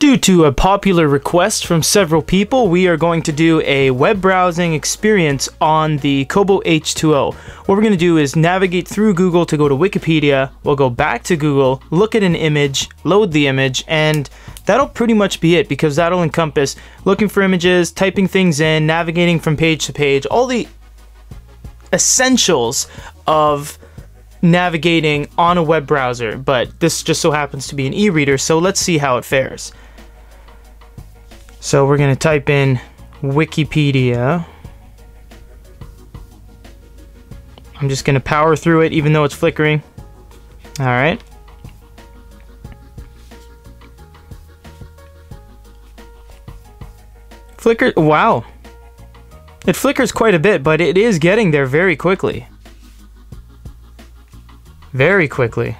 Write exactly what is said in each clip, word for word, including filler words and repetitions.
Due to a popular request from several people, we are going to do a web browsing experience on the Kobo H two O. What we're going to do is navigate through Google to go to Wikipedia, we'll go back to Google, look at an image, load the image, and that'll pretty much be it, because that'll encompass looking for images, typing things in, navigating from page to page, all the essentials of navigating on a web browser. But this just so happens to be an e-reader, so let's see how it fares. So we're going to type in Wikipedia. I'm just going to power through it even though it's flickering. All right. Flicker, wow. It flickers quite a bit, but it is getting there very quickly. Very quickly.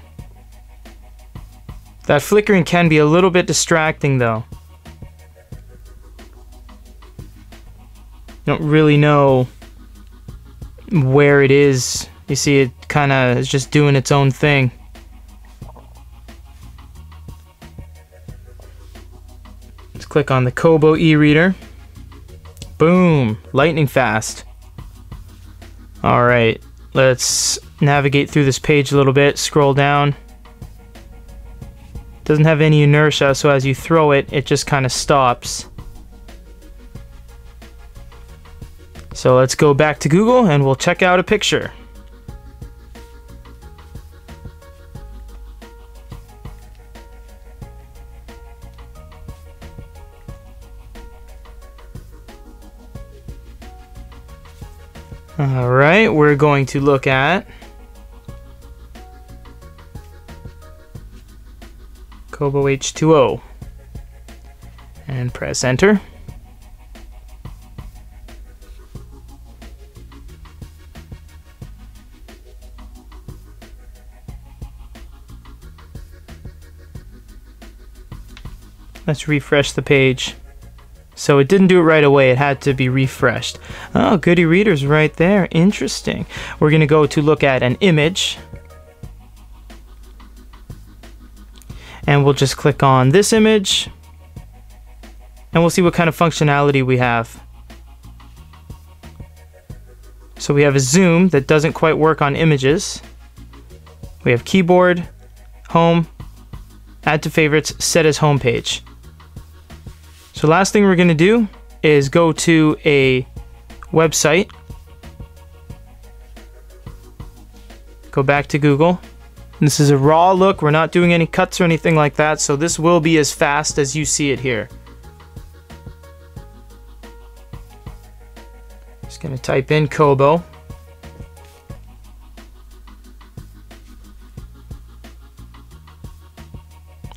That flickering can be a little bit distracting though. Don't really know where it is. You see, it kind of is just doing its own thing. Let's click on the Kobo e-reader. Boom, lightning fast. All right, let's navigate through this page a little bit, scroll down. It doesn't have any inertia, so as you throw it, it just kind of stops. So let's go back to Google and we'll check out a picture. All right, we're going to look at Kobo H two O and press enter. Let's refresh the page. So it didn't do it right away, it had to be refreshed. Oh, Good e-Reader's right there, interesting. We're gonna go to look at an image. And we'll just click on this image. And we'll see what kind of functionality we have. So we have a zoom that doesn't quite work on images. We have keyboard, home, add to favorites, set as home page. So last thing we're going to do is go to a website, go back to Google. This is a raw look, we're not doing any cuts or anything like that, so this will be as fast as you see it here. Just going to type in Kobo.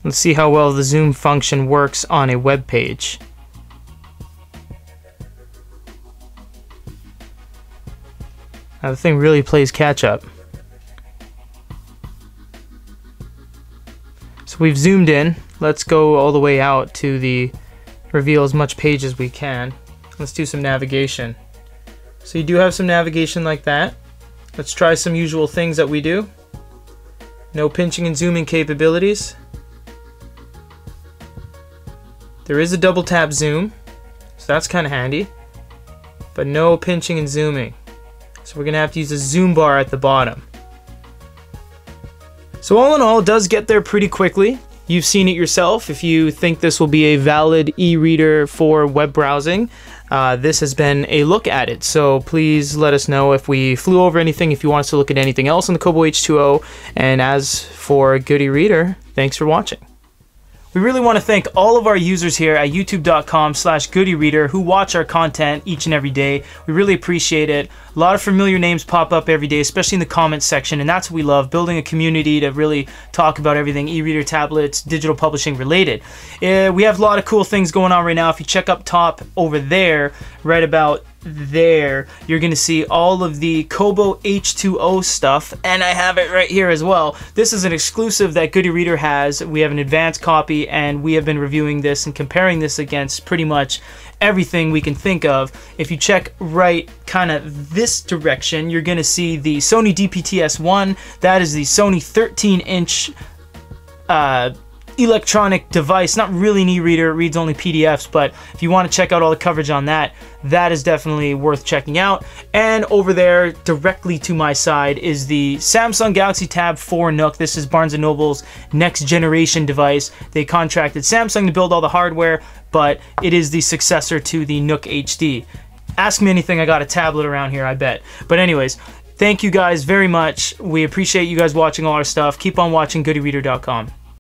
Let's see how well the zoom function works on a web page. Now the thing really plays catch up. So we've zoomed in. Let's go all the way out to the reveal as much page as we can. Let's do some navigation. So you do have some navigation like that. Let's try some usual things that we do. No pinching and zooming capabilities. There is a double tap zoom, so that's kind of handy, but no pinching and zooming. So we're going to have to use a zoom bar at the bottom. So all in all, it does get there pretty quickly. You've seen it yourself. If you think this will be a valid e-reader for web browsing, uh, this has been a look at it. So please let us know if we flew over anything, if you want us to look at anything else in the Kobo H two O. And as for Good e-Reader, thanks for watching. We really want to thank all of our users here at youtube.com slash Good e-Reader who watch our content each and every day. We really appreciate it. A lot of familiar names pop up every day, especially in the comments section, and that's what we love, building a community to really talk about everything e-reader, tablets, digital publishing related. Uh, we have a lot of cool things going on right now. If you check up top over there, right about there, you're gonna see all of the Kobo H two O stuff, and I have it right here as well. This is an exclusive that Good e-Reader has. We have an advanced copy, and we have been reviewing this and comparing this against pretty much everything we can think of. If you check right kind of this direction, you're gonna see the Sony D P T S one. That is the Sony thirteen inch uh, electronic device, not really an e-reader, it reads only P D Fs, but if you want to check out all the coverage on that, that is definitely worth checking out. And over there, directly to my side, is the Samsung Galaxy Tab four Nook. This is Barnes and Noble's next generation device. They contracted Samsung to build all the hardware, but it is the successor to the Nook H D. Ask me anything, I got a tablet around here, I bet. But anyways, thank you guys very much. We appreciate you guys watching all our stuff. Keep on watching Good e Reader dot com.